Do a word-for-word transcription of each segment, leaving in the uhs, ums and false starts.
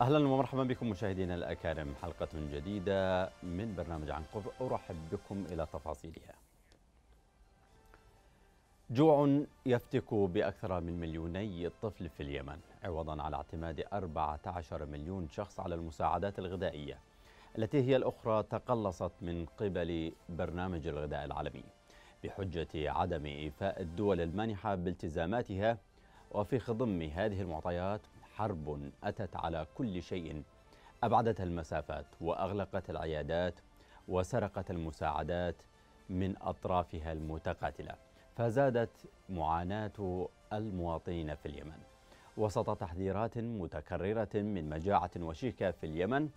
أهلا ومرحبا بكم مشاهدينا الأكارم، حلقة جديدة من برنامج عن قرب، أرحب بكم إلى تفاصيلها. جوع يفتك بأكثر من مليوني طفل في اليمن، عوضا على اعتماد أربعة عشر مليون شخص على المساعدات الغذائية التي هي الأخرى تقلصت من قبل برنامج الغذاء العالمي بحجة عدم إيفاء الدول المانحة بالتزاماتها، وفي خضم هذه المعطيات حرب أتت على كل شيء، أبعدت المسافات وأغلقت العيادات وسرقت المساعدات من أطرافها المتقاتلة، فزادت معاناة المواطنين في اليمن وسط تحذيرات متكررة من مجاعة وشيكة في اليمن.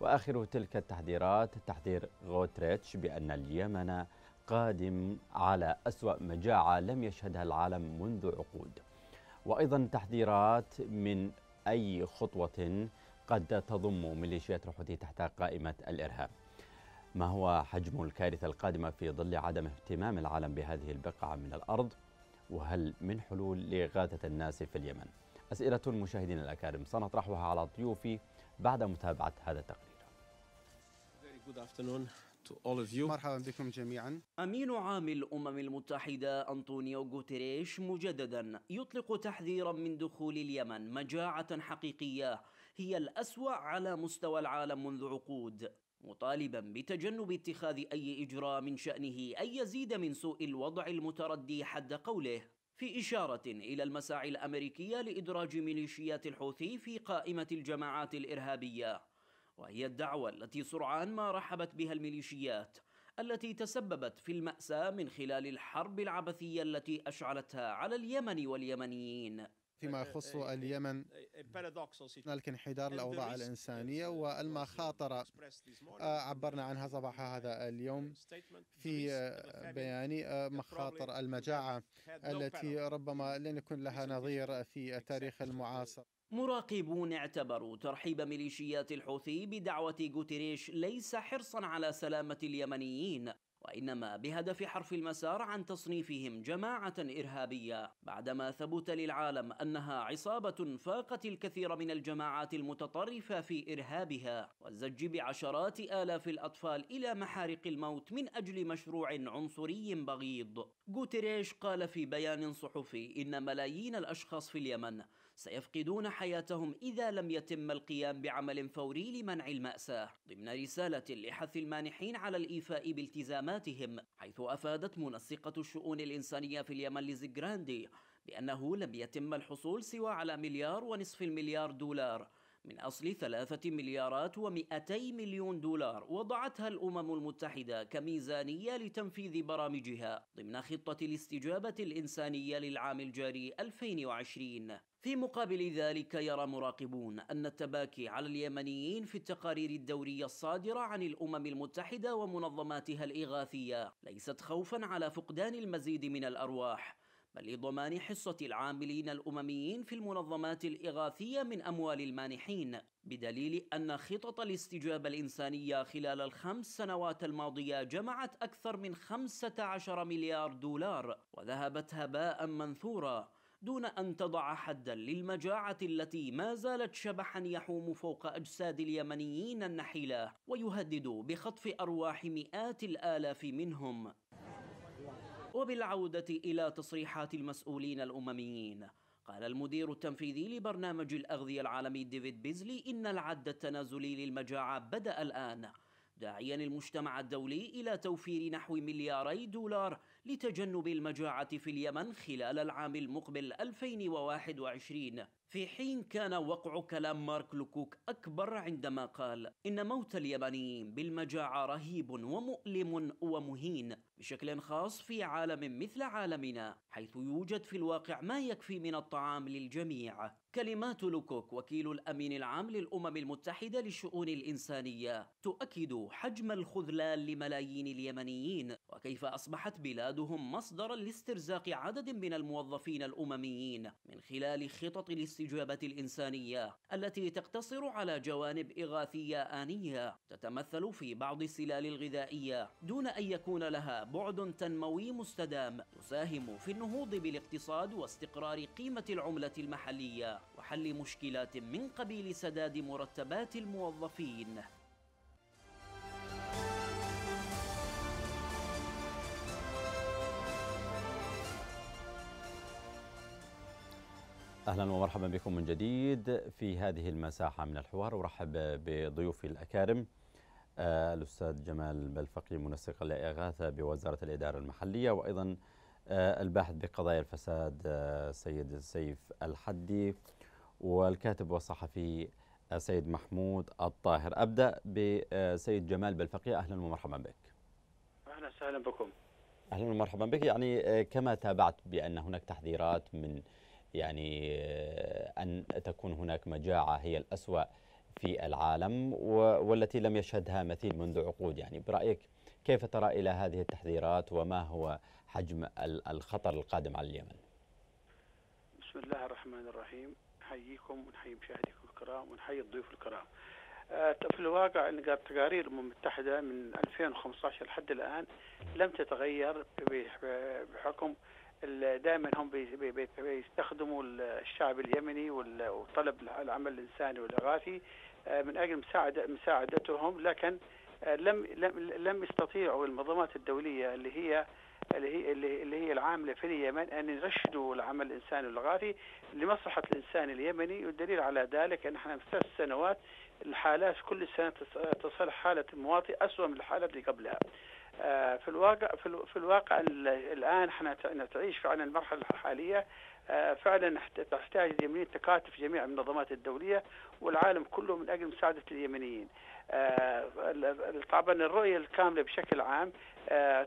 وآخر تلك التحذيرات تحذير غوتيريش بأن اليمن قادم على أسوأ مجاعة لم يشهدها العالم منذ عقود، وأيضا تحذيرات من أي خطوة قد تضم ميليشيات الحوثي تحت قائمة الإرهاب. ما هو حجم الكارثة القادمة في ظل عدم اهتمام العالم بهذه البقعة من الأرض؟ وهل من حلول لإغاثة الناس في اليمن؟ أسئلة مشاهدينا الأكارم سنطرحها على ضيوفي بعد متابعة هذا التقرير. مرحبا بكم جميعا. أمين عام الأمم المتحدة أنطونيو غوتيريش مجددا يطلق تحذيرا من دخول اليمن مجاعة حقيقية هي الأسوأ على مستوى العالم منذ عقود، مطالبا بتجنب اتخاذ أي إجراء من شأنه أن يزيد من سوء الوضع المتردي حد قوله، في إشارة إلى المساعي الأمريكية لإدراج ميليشيات الحوثي في قائمة الجماعات الإرهابية، وهي الدعوة التي سرعان ما رحبت بها الميليشيات التي تسببت في المأساة من خلال الحرب العبثية التي أشعلتها على اليمن واليمنيين. فيما يخص اليمن، هناك انحدار الأوضاع الإنسانية والمخاطرة عبرنا عنها صباح هذا اليوم في بياني مخاطر المجاعة التي ربما لن يكون لها نظير في التاريخ المعاصر. مراقبون اعتبروا ترحيب ميليشيات الحوثي بدعوة غوتيريش ليس حرصا على سلامة اليمنيين، وإنما بهدف حرف المسار عن تصنيفهم جماعة إرهابية، بعدما ثبت للعالم أنها عصابة فاقت الكثير من الجماعات المتطرفة في إرهابها والزج بعشرات آلاف الأطفال إلى محارق الموت من أجل مشروع عنصري بغيض. غوتيريش قال في بيان صحفي إن ملايين الأشخاص في اليمن سيفقدون حياتهم إذا لم يتم القيام بعمل فوري لمنع المأساة، ضمن رسالة لحث المانحين على الإيفاء بالتزاماتهم، حيث أفادت منسقة الشؤون الإنسانية في اليمن ليز غراندي بأنه لم يتم الحصول سوى على مليار ونصف المليار دولار من أصل ثلاثة مليارات ومئتي مليون دولار وضعتها الأمم المتحدة كميزانية لتنفيذ برامجها ضمن خطة الاستجابة الإنسانية للعام الجاري ألفين وعشرين. في مقابل ذلك، يرى مراقبون أن التباكي على اليمنيين في التقارير الدورية الصادرة عن الأمم المتحدة ومنظماتها الإغاثية ليست خوفا على فقدان المزيد من الأرواح، بل لضمان حصة العاملين الأمميين في المنظمات الإغاثية من أموال المانحين، بدليل أن خطط الاستجابة الإنسانية خلال الخمس سنوات الماضية جمعت أكثر من خمسة عشر مليار دولار وذهبت هباء منثورا، دون أن تضع حدا للمجاعة التي ما زالت شبحا يحوم فوق أجساد اليمنيين النحيلة ويهدد بخطف أرواح مئات الآلاف منهم. وبالعودة إلى تصريحات المسؤولين الأمميين، قال المدير التنفيذي لبرنامج الأغذية العالمي ديفيد بيسلي إن العد التنازلي للمجاعة بدأ الآن، داعيا المجتمع الدولي إلى توفير نحو ملياري دولار لتجنب المجاعة في اليمن خلال العام المقبل ألفين وواحد وعشرين، في حين كان وقع كلام مارك لوكوك أكبر عندما قال إن موت اليمنيين بالمجاعة رهيب ومؤلم ومهين، بشكل خاص في عالم مثل عالمنا حيث يوجد في الواقع ما يكفي من الطعام للجميع. كلمات لوكوك وكيل الأمين العام للأمم المتحدة للشؤون الإنسانية تؤكد حجم الخذلان لملايين اليمنيين وكيف أصبحت بلاد أحدهم مصدرا لاسترزاق عدد من الموظفين الأمميين من خلال خطط الاستجابة الإنسانية التي تقتصر على جوانب إغاثية آنية تتمثل في بعض السلال الغذائية دون أن يكون لها بعد تنموي مستدام تساهم في النهوض بالاقتصاد واستقرار قيمة العملة المحلية وحل مشكلات من قبيل سداد مرتبات الموظفين. أهلا ومرحبا بكم من جديد في هذه المساحة من الحوار، ورحب بضيوفي الأكارم الأستاذ جمال بلفقي منسق الإغاثة بوزارة الإدارة المحلية، وأيضا الباحث بقضايا الفساد سيد سيف الحدي، والكاتب والصحفي سيد محمود الطاهر. أبدأ بسيد جمال بلفقي، أهلا ومرحبا بك. أهلا وسهلا بكم. أهلا ومرحبا بك. يعني كما تابعت بأن هناك تحذيرات من يعني أن تكون هناك مجاعة هي الأسوأ في العالم والتي لم يشهدها مثيل منذ عقود، يعني برأيك كيف ترى إلى هذه التحذيرات وما هو حجم الخطر القادم على اليمن؟ بسم الله الرحمن الرحيم. نحييكم ونحيي مشاهديكم الكرام ونحيي الضيوف الكرام. في الواقع أن تقارير الأمم المتحدة من ألفين وخمسة عشر لحد الآن لم تتغير بحكم دائما هم بيستخدموا الشعب اليمني وطلب العمل الإنساني والإغاثي من أجل مساعدتهم، لكن لم لم لم يستطيعوا المنظمات الدولية اللي هي اللي هي اللي هي العاملة في اليمن أن يرشدوا العمل الإنساني والإغاثي لمصلحة الإنسان اليمني. والدليل على ذلك أن احنا في ثلاث سنوات الحالات كل سنة تصل حالة المواطن أسوأ من الحالة اللي قبلها. في الواقع في الواقع الآن احنا نعيش فعلا المرحلة الحالية فعلا تحتاج اليمنيين تكاتف جميع المنظمات الدولية والعالم كله من أجل مساعدة اليمنيين. طبعا الرؤية الكاملة بشكل عام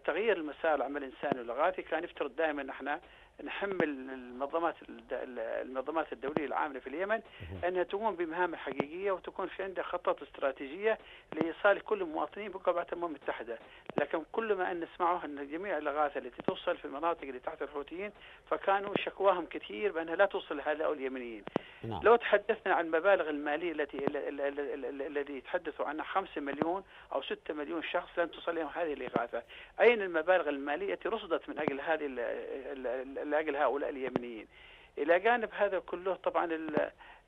تغيير المسار العمل الإنساني والإغاثي كان يفترض دائما احنا نحمل المنظمات المنظمات الدوليه العامله في اليمن انها تقوم بمهام حقيقيه وتكون في عندها خطط استراتيجيه لايصال كل المواطنين بقبعه الامم المتحده، لكن كل ما ان نسمعه ان جميع الاغاثه التي توصل في المناطق اللي تحت الحوثيين فكانوا شكواهم كثير بانها لا توصل لهؤلاء اليمنيين. نعم. لو تحدثنا عن المبالغ الماليه التي الذي يتحدثوا عنها خمسة مليون او ستة مليون شخص لم تصل لهم هذه الاغاثه، اين المبالغ الماليه التي رصدت من اجل هذه لاجل هؤلاء اليمنيين؟ الى جانب هذا كله طبعا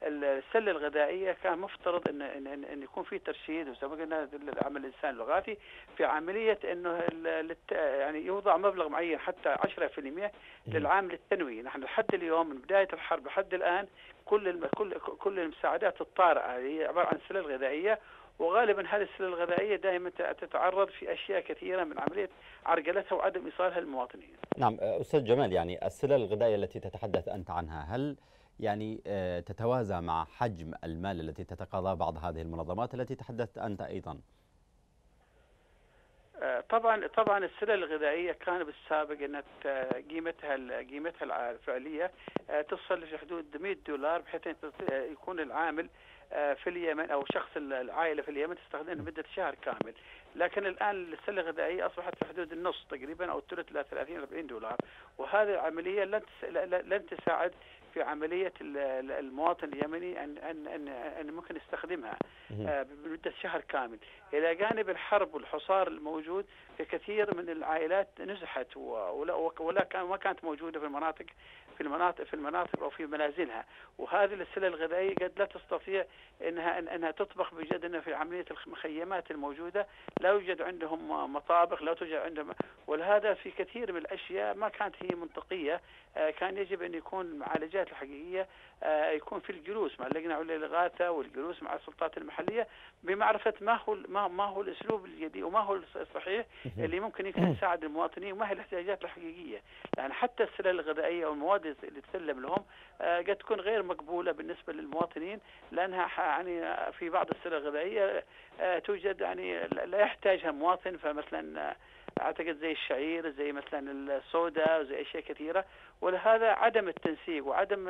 السله الغذائيه كان مفترض ان ان, إن يكون في ترشيد وسبقنا العمل الانساني الغاثي في عمليه انه يعني يوضع مبلغ معين حتى عشرة بالمئة للعامل التنوي. نحن لحد اليوم من بدايه الحرب لحد الان كل كل كل المساعدات الطارئه هي عباره عن سله غذائيه، وغالبا هذه السله الغذائيه دائما تتعرض في اشياء كثيره من عمليه عرقلتها وعدم ايصالها للمواطنين. نعم استاذ جمال، يعني السله الغذائيه التي تتحدث انت عنها هل يعني تتوازى مع حجم المال التي تتقاضاه بعض هذه المنظمات التي تحدثت انت ايضا؟ طبعا طبعا السلة الغذائية كان بالسابق أن قيمتها قيمتها الفعلية تصل في حدود مئة دولار، بحيث يكون العامل في اليمن أو شخص العائلة في اليمن تستخدمها لمدة شهر كامل، لكن الآن السلة الغذائية أصبحت في حدود النص تقريبا أو الثلث إلى ثلاثين أربعين دولار، وهذه العملية لن لن تساعد في عملية المواطن اليمني أن أن أن, أن ممكن يستخدمها بمدة شهر كامل. إلى جانب الحرب والحصار الموجود في كثير من العائلات نزحت ولا ولا كان ما كانت موجودة في المناطق في المناطق في المناطق أو في منازلها، وهذه السلة الغذائية قد لا تستطيع أنها أنها تطبخ بجد أنها في عملية المخيمات الموجودة لا يوجد عندهم مطابخ لا توجد عندهم، ولهذا في كثير من الأشياء ما كانت هي منطقية. كان يجب أن يكون معالجات الحقيقية يكون في الجلوس مع اللجنة العليا للإغاثة والجلوس مع السلطات المحلية بمعرفة ما هو ما هو الأسلوب الجديد وما هو الصحيح اللي ممكن يساعد المواطنين وما هي الاحتياجات الحقيقية، لأن حتى السلة الغذائية والمواد اللي تسلم لهم قد تكون غير مقبولة بالنسبة للمواطنين، لأنها يعني في بعض السلة الغذائية توجد يعني لا يحتاجها مواطن، فمثلا أعتقد زي الشعير زي مثلا الصودا وزي أشياء كثيرة، ولهذا عدم التنسيق وعدم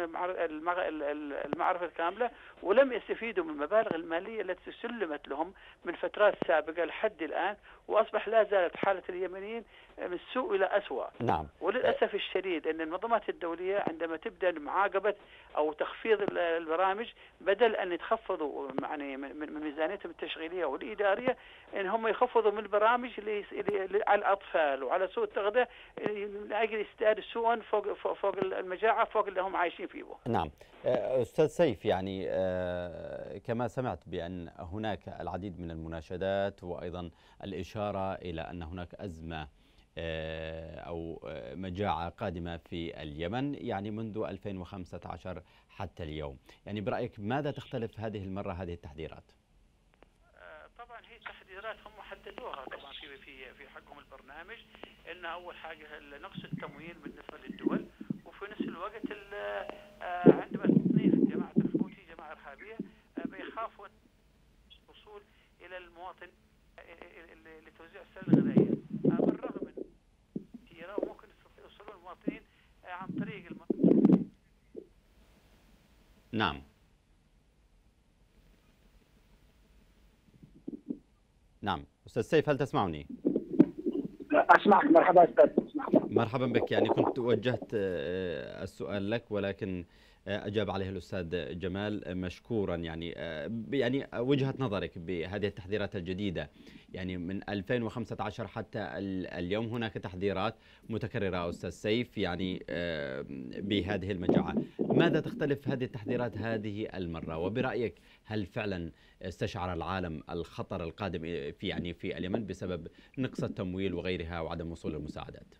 المعرفة الكاملة ولم يستفيدوا من المبالغ المالية التي سلمت لهم من فترات سابقة لحد الآن، واصبح لا زالت حاله اليمنيين من سوء الى اسوء. نعم. وللاسف الشديد ان المنظمات الدوليه عندما تبدا معاقبه او تخفيض البرامج بدل ان يتخفضوا يعني من ميزانيتهم التشغيليه والاداريه ان هم يخفضوا من البرامج على الاطفال وعلى سوء التغذيه لاجل استاد السوء فوق فوق المجاعه فوق اللي هم عايشين فيه. نعم. استاذ سيف، يعني كما سمعت بان هناك العديد من المناشدات وايضا الاشاره الى ان هناك ازمه أو مجاعة قادمة في اليمن يعني منذ ألفين وخمسة عشر حتى اليوم، يعني برأيك ماذا تختلف هذه المرة هذه التحذيرات؟ طبعا هي التحذيرات هم حددوها طبعا في في في حقهم البرنامج أن أول حاجة نقص التمويل بالنسبة للدول، وفي نفس الوقت عندما تصنيف جماعة الحوثي جماعة إرهابية بيخافوا الوصول إلى المواطن لتوزيع السلة الغذائية. بالرغم من تيرا ممكن يوصلوا المواطنين عن طريق المواطنين. نعم. نعم استاذ سيف، هل تسمعني؟ اسمعك. مرحبا استاذ. مرحبا بك. يعني كنت وجهت السؤال لك ولكن اجاب عليه الاستاذ جمال مشكورا. يعني يعني وجهة نظرك بهذه التحذيرات الجديدة، يعني من ألفين وخمسة عشر حتى اليوم هناك تحذيرات متكررة استاذ سيف يعني بهذه المجاعة، ماذا تختلف هذه التحذيرات هذه المرة؟ وبرأيك هل فعلا استشعر العالم الخطر القادم في يعني في اليمن بسبب نقص التمويل وغيرها وعدم وصول المساعدات؟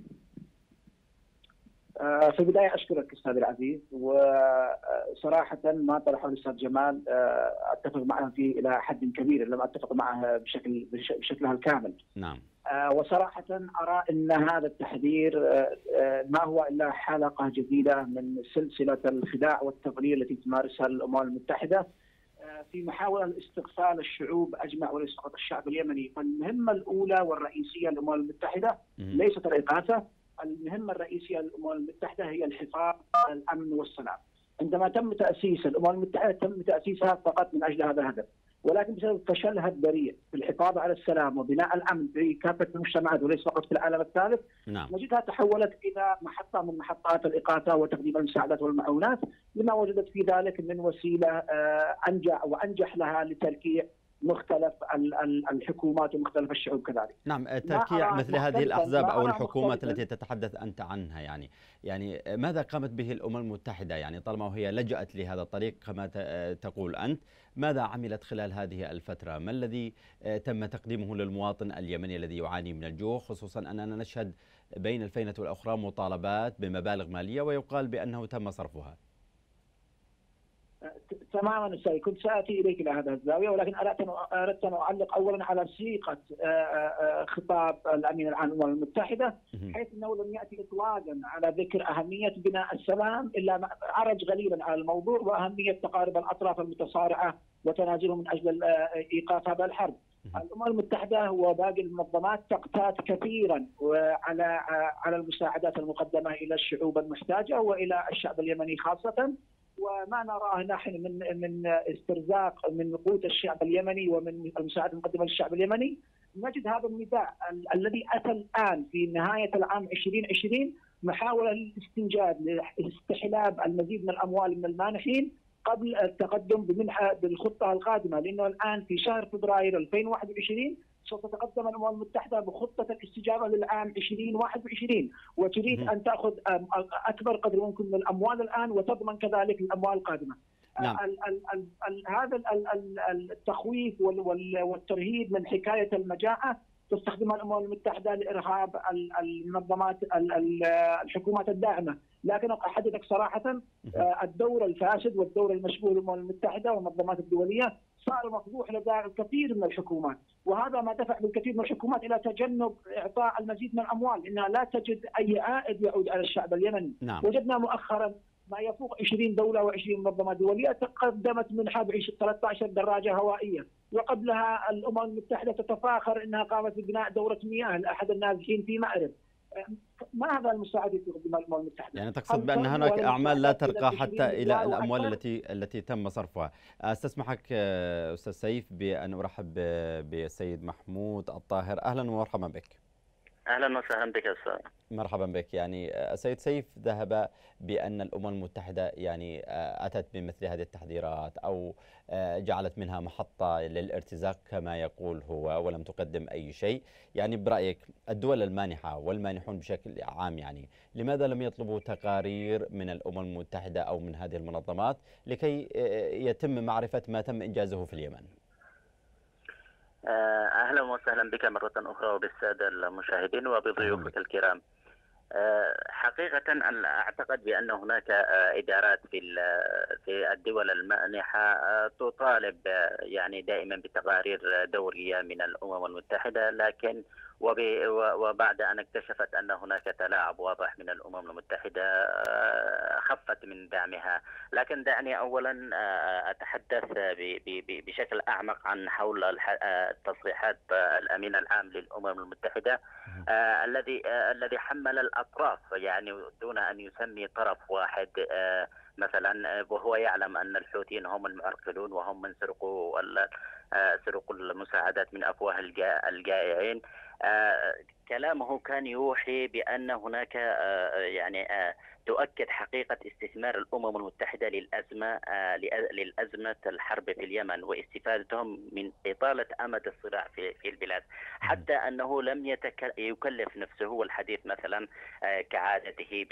في البداية أشكرك أستاذ العزيز، وصراحة ما طرحه الأستاذ جمال أتفق معه فيه إلى حد كبير، لم أتفق معه بشكل بشكلها الكامل. نعم. وصراحة أرى أن هذا التحذير ما هو إلا حلقة جديدة من سلسلة الخداع والتضليل التي تمارسها الأمم المتحدة في محاولة لاستغفال الشعوب أجمع ولإسقاط الشعب اليمني. فالمهمة الأولى والرئيسية للأمم المتحدة ليست الإغاثة، المهمة الرئيسية للأمم المتحدة هي الحفاظ على الأمن والسلام. عندما تم تأسيس الأمم المتحدة تم تأسيسها فقط من أجل هذا الهدف، ولكن بسبب فشلها الذريع في الحفاظ على السلام وبناء الأمن في كافة المجتمعات وليس فقط في العالم الثالث، نعم، نجدها تحولت إلى محطة من محطات الإقاطة وتقديم المساعدات والمعونات لما وجدت في ذلك من وسيلة أنجح وأنجح لها لتركيع مختلف الحكومات ومختلف الشعوب كذلك. نعم. تركيع مثل هذه الأحزاب أو الحكومات التي تتحدث أنت عنها، يعني يعني ماذا قامت به الأمم المتحدة؟ يعني طالما وهي لجأت لهذا الطريق كما تقول أنت، ماذا عملت خلال هذه الفترة؟ ما الذي تم تقديمه للمواطن اليمني الذي يعاني من الجوع، خصوصا أننا نشهد بين الفينة والأخرى مطالبات بمبالغ مالية ويقال بأنه تم صرفها؟ تماما استاذ، كنت ساتي اليك الى هذا الزاويه، ولكن اردت ان اعلق اولا على صيغه خطاب الامين العام للامم المتحده، حيث انه لم ياتي اطلاقا على ذكر اهميه بناء السلام الا عرج غليلا على الموضوع واهميه تقارب الاطراف المتصارعه وتنازلهم من اجل ايقاف هذا الحرب. الامم المتحده وباقي المنظمات تقتات كثيرا على على المساعدات المقدمه الى الشعوب المحتاجه والى الشعب اليمني خاصه، وما نراه نحن من من استرزاق من قوت الشعب اليمني ومن المساعدات المقدمه للشعب اليمني، نجد هذا النداء ال الذي اتى الان في نهايه العام ألفين وعشرين محاوله للاستنجاد لاستحلاب المزيد من الاموال من المانحين قبل التقدم بمنحه بالخطه القادمه، لانه الان في شهر فبراير ألفين وواحد وعشرين سوف تتقدم الامم المتحده بخطه الاستجابه للعام ألفين وواحد وعشرين وتريد م. ان تاخذ اكبر قدر ممكن من الاموال الان وتضمن كذلك الاموال القادمه. نعم. ال ال ال ال هذا ال ال التخويف وال وال والترهيب من حكايه المجاعه تستخدمها الامم المتحده لارهاب المنظمات الحكومات الداعمه، لكن احدثك صراحه الدور الفاسد والدور المشبوه للامم المتحده والمنظمات الدوليه صار مفضوح لدى الكثير من الحكومات، وهذا ما دفع بالكثير من الحكومات الى تجنب اعطاء المزيد من الاموال لانها لا تجد اي عائد يعود على الشعب اليمني. نعم. وجدنا مؤخرا ما يفوق عشرين دوله وعشرين منظمه دوليه تقدمت منحه ب ثلاثة عشر دراجه هوائيه، وقبلها الامم المتحده تتفاخر انها قامت ببناء دوره مياه لاحد النازحين في مأرب. ما هذا المساعدة التي قدمها الأمم المتحدة. يعني تقصد بأن هناك أعمال لا ترقى حتى إلى الأموال التي التي تم صرفها. استسمحك أستاذ سيف بأن أرحب بالسيد محمود الطاهر، أهلا ومرحبا بك. أهلا وسهلا بك أستاذ. مرحبا بك. يعني السيد سيف ذهب بأن الأمم المتحدة يعني أتت بمثل هذه التحذيرات أو جعلت منها محطة للارتزاق كما يقول هو ولم تقدم أي شيء. يعني برأيك الدول المانحة والمانحون بشكل عام يعني لماذا لم يطلبوا تقارير من الأمم المتحدة أو من هذه المنظمات لكي يتم معرفة ما تم إنجازه في اليمن؟ أهلا وسهلا بك مرة أخرى وبالسادة المشاهدين وبضيوفك الكرام. حقيقة أعتقد بأن هناك إدارات في في الدول المانحة تطالب يعني دائما بتقارير دورية من الأمم المتحدة، لكن وبعد أن اكتشفت أن هناك تلاعب واضح من الأمم المتحدة خفت من دعمها. لكن دعني أولا أتحدث بشكل أعمق عن حول تصريحات الأمين العام للأمم المتحدة الذي الذي حمل الأطراف يعني دون أن يسمي طرف واحد مثلا، وهو يعلم أن الحوثيين هم المعرقلون وهم من سرقوا سرقوا المساعدات من أفواه الجائعين. كلامه كان يوحي بأن هناك يعني تؤكد حقيقة استثمار الأمم المتحدة للأزمة للأزمة الحرب في اليمن واستفادتهم من إطالة أمد الصراع في البلاد، حتى أنه لم يكلف نفسه الحديث مثلا كعادته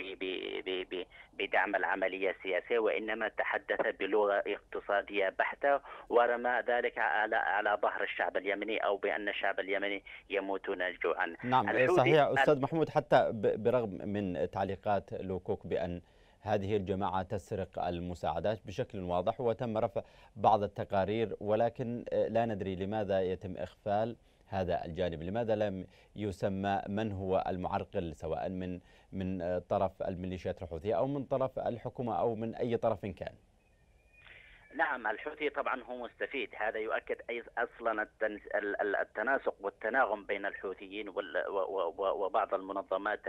بدعم العملية السياسية، وإنما تحدث بلغة اقتصادية بحتة ورمى ذلك على على ظهر الشعب اليمني أو بأن الشعب اليمني يموتون جوعا. نعم صحيح أستاذ محمود، حتى برغم من تعليقات لوكوك بأن هذه الجماعة تسرق المساعدات بشكل واضح وتم رفع بعض التقارير، ولكن لا ندري لماذا يتم إخفال هذا الجانب، لماذا لم يسمى من هو المعرقل سواء من من طرف الميليشيات الحوثية أو من طرف الحكومة أو من أي طرف كان؟ نعم الحوثي طبعا هو مستفيد، هذا يؤكد أي أصلا التناسق والتناغم بين الحوثيين وبعض المنظمات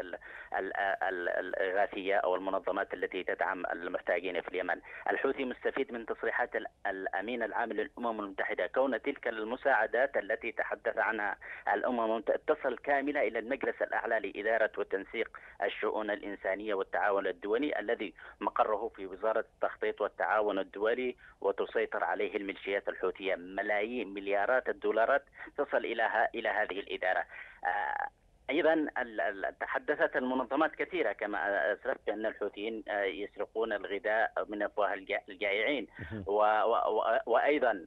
الإغاثية أو المنظمات التي تدعم المحتاجين في اليمن. الحوثي مستفيد من تصريحات الأمين العام للأمم المتحدة، كون تلك المساعدات التي تحدث عنها الأمم تصل كاملة إلى المجلس الأعلى لإدارة وتنسيق الشؤون الإنسانية والتعاون الدولي الذي مقره في وزارة التخطيط والتعاون الدولي، وتسيطر عليه الميليشيات الحوثية. ملايين مليارات الدولارات تصل إلى إلى هذه الإدارة. أيضا تحدثت المنظمات كثيرة كما أسرت بأن الحوثيين يسرقون الغذاء من أفواه الجائعين، وأيضا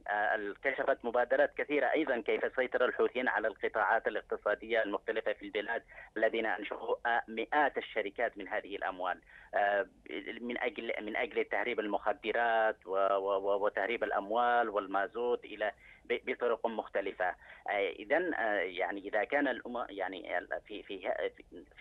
كشفت مبادرات كثيرة أيضا كيف سيطر الحوثيين على القطاعات الاقتصادية المختلفة في البلاد الذين أنشأوا مئات الشركات من هذه الأموال من أجل من أجل تهريب المخدرات وتهريب الأموال والمازوت إلى بطرق مختلفة. إذا يعني إذا كان الأمم يعني في في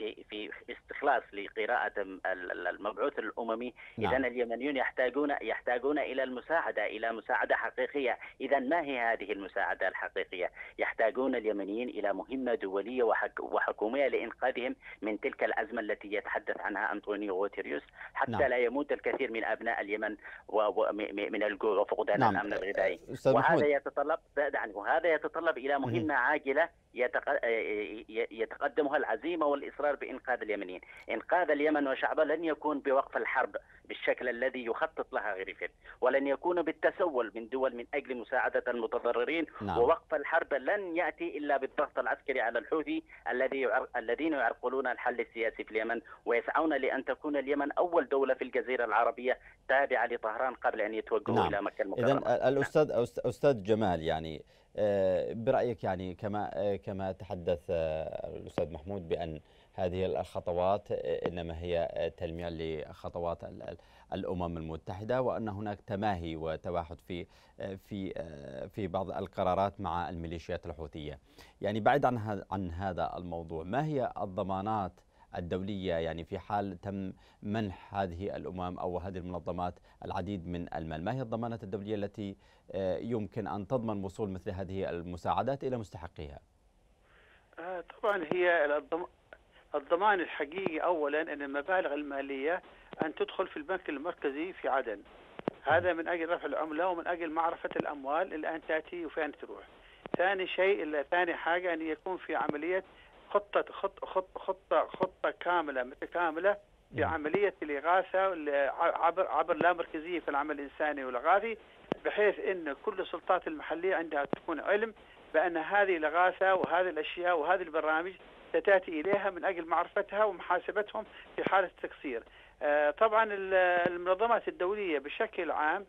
في في استخلاص لقراءة المبعوث الأممي، إذا اليمنيون يحتاجون يحتاجون إلى المساعدة إلى مساعدة حقيقية. إذا ما هي هذه المساعدة الحقيقية؟ يحتاجون اليمنيين إلى مهمة دولية وحكومية لإنقاذهم من تلك الأزمة التي يتحدث عنها أنطونيو غوتيريش، حتى نعم. لا يموت الكثير من أبناء اليمن من الجوع وفقدان نعم. الأمن الغذائي. وهذا يتطلب وهذا يتطلب إلى مهمة عاجلة يتقدمها العزيمة والإصرار بإنقاذ اليمنيين. إنقاذ اليمن وشعبه لن يكون بوقف الحرب بالشكل الذي يخطط لها غريفيث، ولن يكون بالتسول من دول من أجل مساعدة المتضررين نعم. ووقف الحرب لن يأتي إلا بالضغط العسكري على الحوثي الذي الذين يعرقلون الحل السياسي في اليمن ويسعون لأن تكون اليمن أول دولة في الجزيرة العربية تابعة لطهران قبل أن يتوجهوا نعم. إلى مكة المكرمة. إذا الأستاذ نعم. أستاذ جمال يعني برأيك يعني كما كما تحدث الأستاذ محمود بأن هذه الخطوات إنما هي تلميع لخطوات الأمم المتحدة وأن هناك تماهي وتواحد في في في بعض القرارات مع الميليشيات الحوثية. يعني بعيد عن عن هذا الموضوع، ما هي الضمانات الدولية يعني في حال تم منح هذه الأمم أو هذه المنظمات العديد من المال؟ ما هي الضمانات الدولية التي يمكن أن تضمن وصول مثل هذه المساعدات إلى مستحقيها؟ طبعا هي الضمان الحقيقي أولا أن المبالغ المالية أن تدخل في البنك المركزي في عدن، هذا من أجل رفع العملة ومن أجل معرفة الأموال الآن تأتي وفين تروح. ثاني شيء، ثاني حاجة أن يكون في عملية خطة خطة خطة خطة, خطة كاملة متكاملة بعملية الإغاثة عبر عبر لا مركزية في العمل الإنساني والإغاثي، بحيث أن كل السلطات المحلية عندها تكون علم بأن هذه الإغاثة وهذه الأشياء وهذه البرامج ستأتي إليها من أجل معرفتها ومحاسبتهم في حالة التقصير. طبعا المنظمات الدولية بشكل عام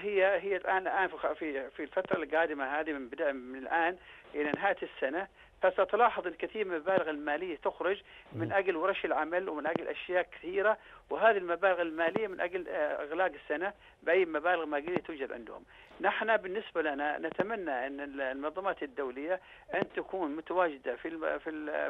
هي هي الآن الآن في في الفترة القادمة هذه من بداية من الآن إلى نهاية السنة، فستلاحظ الكثير من المبالغ المالية تخرج من أجل ورش العمل ومن أجل أشياء كثيرة، وهذه المبالغ المالية من أجل إغلاق السنة بأي مبالغ مالية توجد عندهم. نحن بالنسبة لنا نتمنى أن المنظمات الدولية أن تكون متواجدة في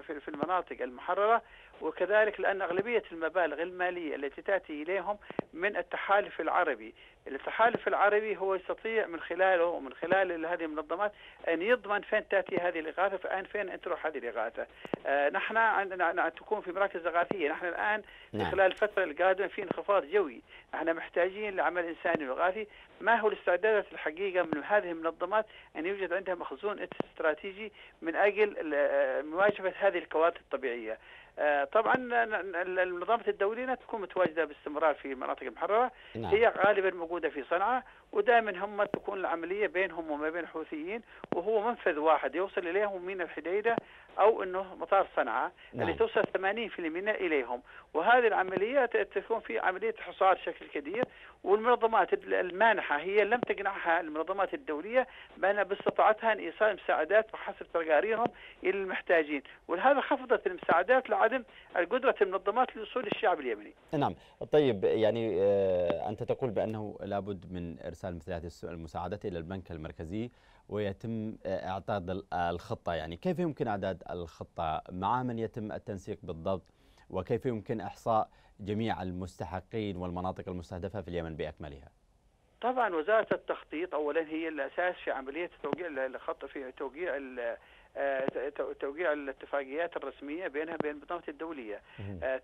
في في المناطق المحررة، وكذلك لأن أغلبية المبالغ المالية التي تأتي إليهم من التحالف العربي. التحالف العربي هو يستطيع من خلاله ومن خلال هذه المنظمات أن يضمن فين تأتي هذه الإغاثة، فأين فين أن تروح هذه الإغاثة. آه نحن عندنا أن تكون في مراكز إغاثية. نحن الآن نعم. خلال الفترة القادمة في انخفاض جوي، نحن محتاجين لعمل إنساني وإغاثي. ما هو الاستعدادات الحقيقة من هذه المنظمات أن يوجد عندها مخزون استراتيجي من أجل مواجهة هذه الكوارث الطبيعية. طبعا المنظمة الدولية تكون متواجدة باستمرار في المناطق المحررة، نعم. هي غالبا موجودة في صنعاء، ودائما هم تكون العملية بينهم وما بين الحوثيين، وهو منفذ واحد يوصل إليهم من الحديدة أو أنه مطار صنعاء، نعم. اللي توصل ثمانين بالمئة إليهم، وهذه العمليات تكون في عملية حصار بشكل كبير. والمنظمات المانحة هي لم تقنعها المنظمات الدولية بأن باستطاعتها أن إيصال مساعدات وحسب تقاريرهم إلى المحتاجين، ولهذا خفضت المساعدات لعدم قدرة المنظمات للوصول للشعب اليمني. نعم، طيب، يعني أنت تقول بأنه لابد من إرسال مثل هذه المساعدات إلى البنك المركزي ويتم إعداد الخطة، يعني كيف يمكن إعداد الخطة؟ مع من يتم التنسيق بالضبط؟ وكيف يمكن إحصاء جميع المستحقين والمناطق المستهدفة في اليمن بأكملها؟ طبعا وزارة التخطيط أولا هي الأساس في عملية توقيع الخط في توقيع توقيع الاتفاقيات الرسمية بينها وبين المنظمات الدولية.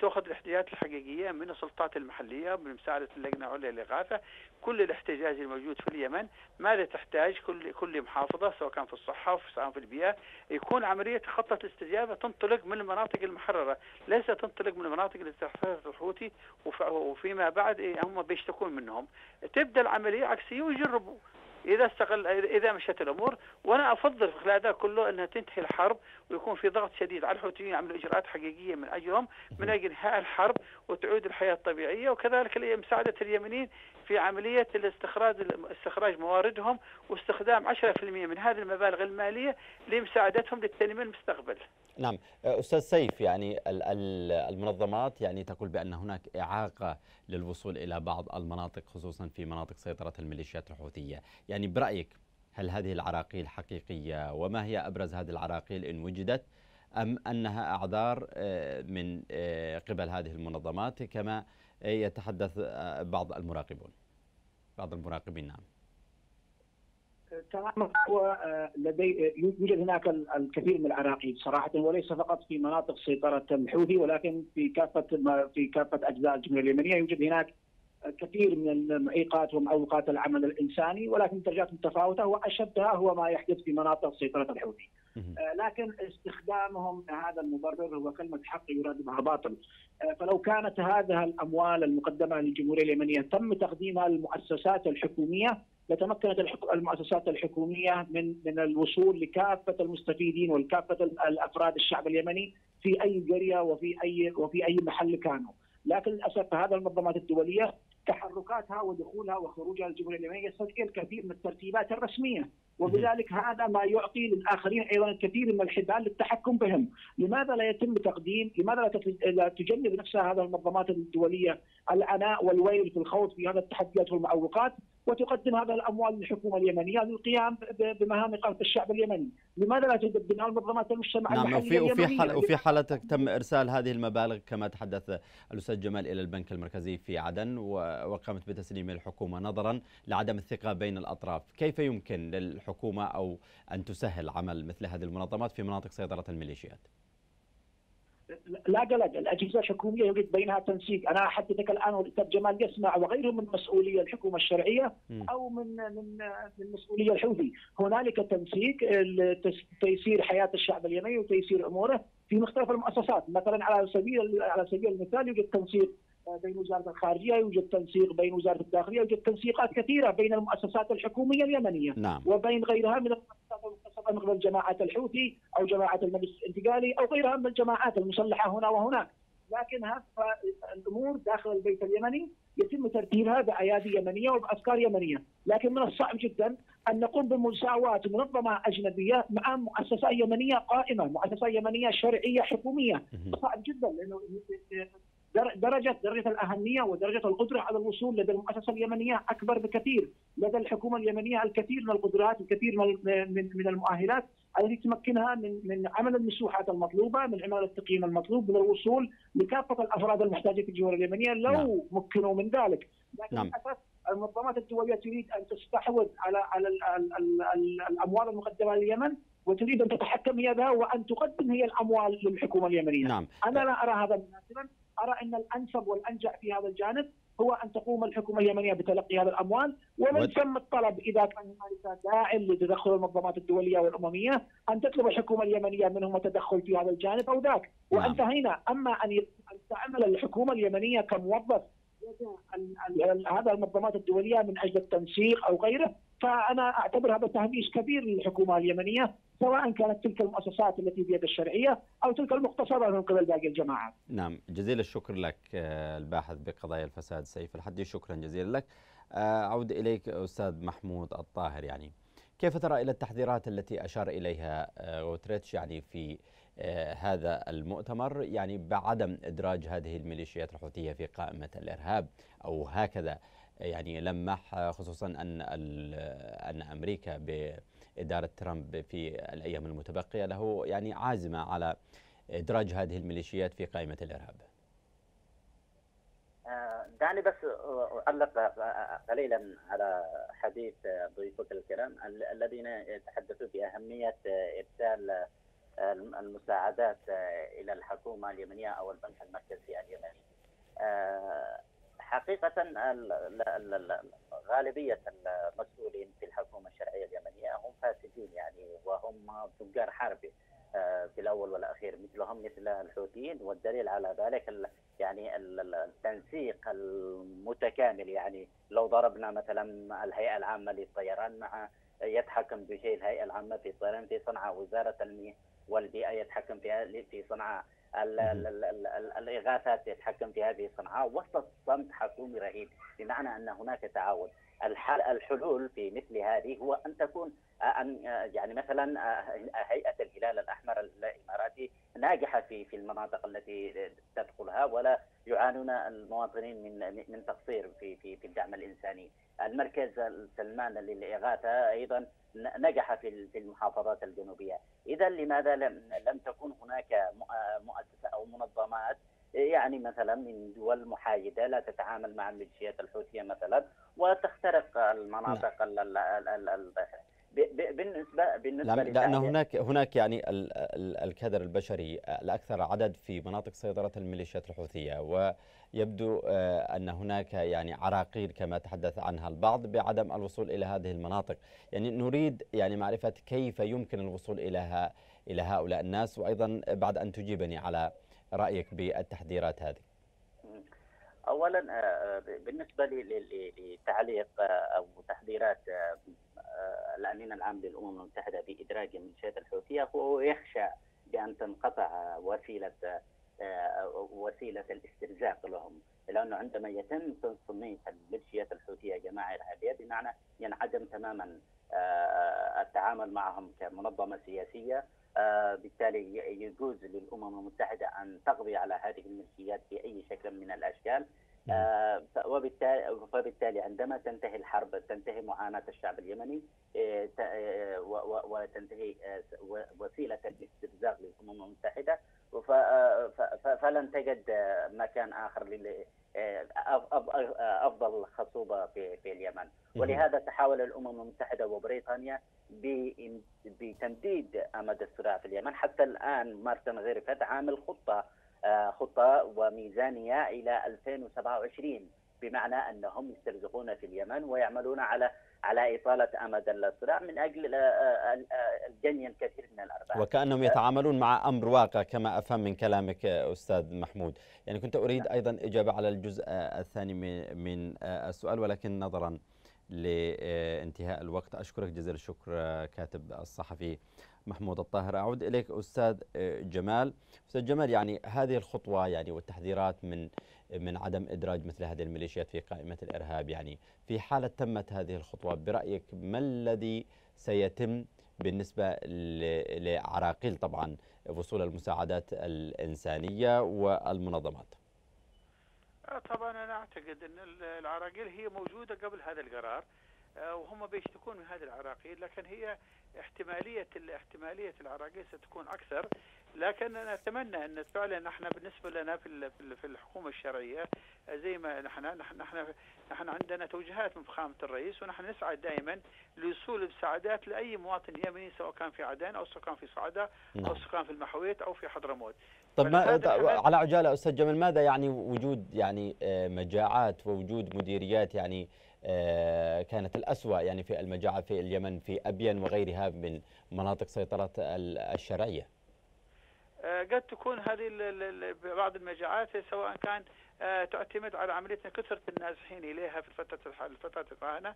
تأخذ الاحتياجات الحقيقية من السلطات المحلية ومن مساعدة اللجنة العليا للإغاثة، كل الاحتجاج الموجود في اليمن ماذا تحتاج كل كل محافظة، سواء كان في الصحة أو سواء في البيئة. يكون عملية خطة الاستجابة تنطلق من المناطق المحررة، ليس تنطلق من المناطق اللي تحتاج الحوثي وفيما بعد هم بيشتكون منهم. تبدأ العملية عكسية ويجربوا إذا استقل إذا مشت الأمور. وأنا أفضل في خلال هذا كله أنها تنتهي الحرب ويكون في ضغط شديد على الحوثيين يعملوا إجراءات حقيقية من أجلهم من أجل إنهاء الحرب وتعود الحياة الطبيعية، وكذلك مساعدة اليمنيين في عملية الاستخراج استخراج مواردهم واستخدام عشرة بالمئة من هذه المبالغ المالية لمساعدتهم للتنمية المستقبل. نعم أستاذ سيف، يعني المنظمات يعني تقول بأن هناك إعاقة للوصول إلى بعض المناطق خصوصا في مناطق سيطرة الميليشيات الحوثية، يعني برأيك هل هذه العراقيل حقيقية؟ وما هي أبرز هذه العراقيل إن وجدت، أم أنها أعذار من قبل هذه المنظمات كما يتحدث بعض المراقبون بعض المراقبين؟ نعم تماما، هو لدي يوجد هناك الكثير من العراقيل صراحه، وليس فقط في مناطق سيطره الحوثي، ولكن في كافه في كافه اجزاء الجمهوريه اليمنيه يوجد هناك كثير من المعيقات ومعوقات العمل الانساني، ولكن درجات متفاوته، واشدها هو ما يحدث في مناطق سيطره الحوثي. لكن استخدامهم هذا المبرر هو كلمه حق يراد بها باطل. فلو كانت هذه الاموال المقدمه للجمهوريه اليمنيه تم تقديمها للمؤسسات الحكوميه لتمكنت المؤسسات الحكوميه من من الوصول لكافه المستفيدين والكافه الافراد الشعب اليمني في اي قريه وفي اي وفي اي محل كانوا. لكن للاسف هذه المنظمات الدوليه تحركاتها ودخولها وخروجها الجمهوريه اليمنيه يستدعي الكثير من الترتيبات الرسميه، وبذلك هذا ما يعطي للاخرين ايضا الكثير من الحبال للتحكم بهم. لماذا لا يتم تقديم، لماذا لا تجنب نفسها هذه المنظمات الدوليه العناء والويل في الخوض في هذه التحديات والمعوقات، وتقدم هذه الاموال للحكومه اليمنيه للقيام بمهام اقامه الشعب اليمني؟ لماذا لا تدبرها منظمات المجتمع نعم المحلي اليمني؟ وفي حاله تم ارسال هذه المبالغ كما تحدث الاستاذ جمال الى البنك المركزي في عدن، وقامت بتسليم الحكومه نظرا لعدم الثقه بين الاطراف، كيف يمكن للحكومه او ان تسهل عمل مثل هذه المنظمات في مناطق سيطره الميليشيات؟ لا قلق، الاجهزه الحكوميه يوجد بينها تنسيق، انا احددك الان والاستاذ جمال يسمع وغيره من مسؤوليه الحكومه الشرعيه او من من من مسؤوليه الحوثي، هنالك تنسيق لتيسير حياه الشعب اليمني وتيسير اموره في مختلف المؤسسات، مثلا على سبيل على سبيل المثال يوجد تنسيق بين وزاره الخارجيه، يوجد تنسيق بين وزاره الداخليه، يوجد تنسيقات كثيره بين المؤسسات الحكوميه اليمنيه نعم. وبين غيرها من المؤسسات المنتسبه من قبل جماعه الحوثي او جماعه المجلس الانتقالي او غيرها من الجماعات المسلحه هنا وهناك، لكن الامور داخل البيت اليمني يتم ترتيبها بايادي يمنيه وبافكار يمنيه، لكن من الصعب جدا ان نقوم بمساواه منظمه اجنبيه مع مؤسسه يمنيه قائمه، مؤسسه يمنيه شرعيه حكوميه، صعب جدا لانه درجة درجة الأهمية ودرجة القدرة على الوصول لدى المؤسسة اليمنية أكبر بكثير، لدى الحكومة اليمنية الكثير من القدرات، الكثير من من المؤهلات التي تمكنها من من عمل المسوحات المطلوبة، من عمل التقييم المطلوب، من الوصول لكافة الأفراد المحتاجين في الجوار اليمنية لو نعم. مكنوا من ذلك، لكن نعم. للأسف المنظمات الدولية تريد أن تستحوذ على على ال ال ال ال الأموال المقدمة لليمن وتريد أن تتحكم هي بها وأن تقدم هي الأموال للحكومة اليمنية نعم. أنا لا أرى هذا مناسبا، أرى أن الأنسب والأنجع في هذا الجانب هو أن تقوم الحكومة اليمنية بتلقي هذا الأموال، ومن ثم الطلب إذا كان هناك داعي لتدخل المنظمات الدولية والأممية أن تطلب الحكومة اليمنية منهم التدخل في هذا الجانب أو ذاك وانتهينا، أما أن تعمل الحكومة اليمنية كموظف لدى هذا المنظمات الدولية من أجل التنسيق أو غيره، فأنا أعتبر هذا تهميش كبير للحكومة اليمنية، سواء كانت تلك المؤسسات التي بيد الشرعية أو تلك المقتصرة من قبل باقي الجماعات. نعم، جزيل الشكر لك الباحث بقضايا الفساد سيف الحدي، شكرا جزيلا لك. أعود إليك أستاذ محمود الطاهر، يعني كيف ترى إلى التحذيرات التي أشار إليها غوتيريش يعني في هذا المؤتمر، يعني بعدم إدراج هذه الميليشيات الحوثية في قائمة الإرهاب أو هكذا يعني لمح، خصوصا أن أن أمريكا ب إدارة ترامب في الأيام المتبقية له يعني عازمة على إدراج هذه الميليشيات في قائمة الإرهاب. دعني بس أعلق قليلا على حديث ضيوفك الكرام الذين تحدثوا بأهمية إرسال المساعدات إلى الحكومة اليمنية أو البنك المركزي اليمني. حقيقة غالبية المسؤولين في الحكومة الشرعية اليمنية هم فاسدين يعني، وهم تجار حرب في الأول والأخير مثلهم مثل الحوثيين، والدليل على ذلك يعني التنسيق المتكامل، يعني لو ضربنا مثلا الهيئة العامة للطيران مع يتحكم بشيء الهيئة العامة في الطيران في صنعاء، وزارة المياه والبيئة يتحكم فيها في صنعاء، الإغاثات يتحكم فيها في صنعاء، وسط صمت حكومي رهيب، بمعنى أن هناك تعاون. الحلول في مثل هذه هو أن تكون أن يعني مثلا هيئة الهلال الأحمر الإماراتي ناجحة في في المناطق التي تدخلها ولا يعانون المواطنين من من تقصير في في في الدعم الإنساني. المركز السلمان للإغاثة أيضا نجح في في المحافظات الجنوبية. إذا لماذا لم لم تكون هناك مؤسسة أو منظمات يعني مثلا من دول محايدة لا تتعامل مع الميليشيات الحوثية مثلا وتخترق المناطق ال بالنسبة بالنسبة لأن لأ هناك هناك يعني ال ال الكادر البشري الأكثر عدد في مناطق سيطرة الميليشيات الحوثية، ويبدو أن هناك يعني عراقيل كما تحدث عنها البعض بعدم الوصول إلى هذه المناطق، يعني نريد يعني معرفة كيف يمكن الوصول إلى إلى هؤلاء الناس، وأيضا بعد أن تجيبني على رأيك بالتحذيرات هذه. أولا بالنسبة لتعليق أو تحذيرات الأمين العام للأمم المتحدة بإدراج الميليشيات الحوثية، هو يخشى بأن تنقطع وسيلة وسيلة الاسترزاق لهم، لأنه عندما يتم تصنيف الميليشيات الحوثية جماعة إرهابية بمعنى ينعدم تماما التعامل معهم كمنظمة سياسية، بالتالي يجوز للأمم المتحدة أن تقضي على هذه الميليشيات بأي شكل من الأشكال. آه وبالتالي فبالتالي عندما تنتهي الحرب تنتهي معاناة الشعب اليمني آه آه وتنتهي آه وسيلة الاسترزاق للأمم المتحدة، فلن تجد مكان آخر أفضل خصوبة في, في اليمن. ولهذا تحاول الأمم المتحدة وبريطانيا بتمديد أمد الصراع في اليمن، حتى الآن مارتن غير فتح عامل خطة خطة وميزانية إلى ألفين وسبعة وعشرين، بمعنى أنهم يسترزقون في اليمن ويعملون على على إطالة أمد الصراع من أجل الجني الكثير من الأرباح، وكأنهم يتعاملون مع أمر واقع كما أفهم من كلامك أستاذ محمود. يعني كنت أريد أيضا إجابة على الجزء الثاني من السؤال، ولكن نظرا لانتهاء الوقت أشكرك جزيل الشكر كاتب الصحفي محمود الطاهر. أعود إليك أستاذ جمال. أستاذ جمال، يعني هذه الخطوة يعني والتحذيرات من من عدم إدراج مثل هذه الميليشيات في قائمة الإرهاب، يعني في حالة تمت هذه الخطوة برأيك ما الذي سيتم بالنسبة لعراقيل طبعا وصول المساعدات الإنسانية والمنظمات؟ طبعا أنا أعتقد أن العراقيل هي موجودة قبل هذا القرار وهم بيشتكون من هذه العراقيل، لكن هي احتمالية احتمالية العراقيل ستكون أكثر. لكن أنا أتمنى أن فعلا نحن بالنسبة لنا في في الحكومة الشرعية زي ما نحن نحن نحن, نحن عندنا توجيهات من فخامة الرئيس، ونحن نسعى دائما لوصول مساعدات لأي مواطن يمني سواء كان في عدن أو سواء كان في صعدة أو سواء كان في المحويت أو في حضرموت. طب ما على عجالة أستاذ جمال، ماذا يعني وجود يعني مجاعات ووجود مديريات يعني كانت الأسوأ يعني في المجاعة في اليمن في أبين وغيرها من مناطق سيطرة الشرعية؟ قد تكون هذه بعض المجاعات سواء كان تعتمد على عملية كثرة النازحين إليها في الفترة الفترة الراهنة،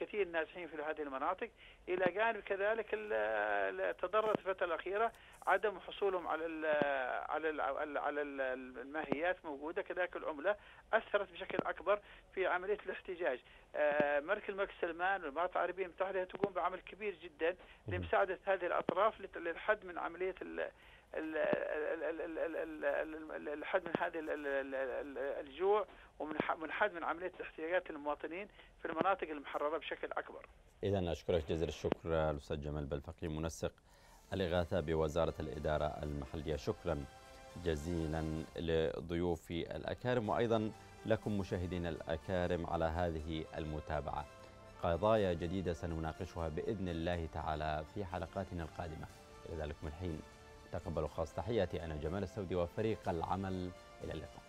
كثير النازحين في هذه المناطق، إلى جانب كذلك تضررت الفترة الأخيرة عدم حصولهم على ال على ال على الماهيات موجودة، كذلك العملة أثرت بشكل أكبر في عملية الاحتجاج. مركز الملك سلمان والإمارات العربية المتحدة تقوم بعمل كبير جدا لمساعدة هذه الأطراف للحد من عملية الحد من هذا الجوع ومن حد من عملية احتياجات المواطنين في المناطق المحررة بشكل أكبر. إذا أشكرك جزيل الشكر الأستاذ جمال بلفقي منسق الإغاثة بوزارة الإدارة المحلية. شكرا جزيلا لضيوفي الأكارم وأيضا لكم مشاهدينا الأكارم على هذه المتابعة. قضايا جديدة سنناقشها بإذن الله تعالى في حلقاتنا القادمة، لذلك من حين تقبلوا خاص تحياتي أنا جمال السودي وفريق العمل، إلى اللقاء.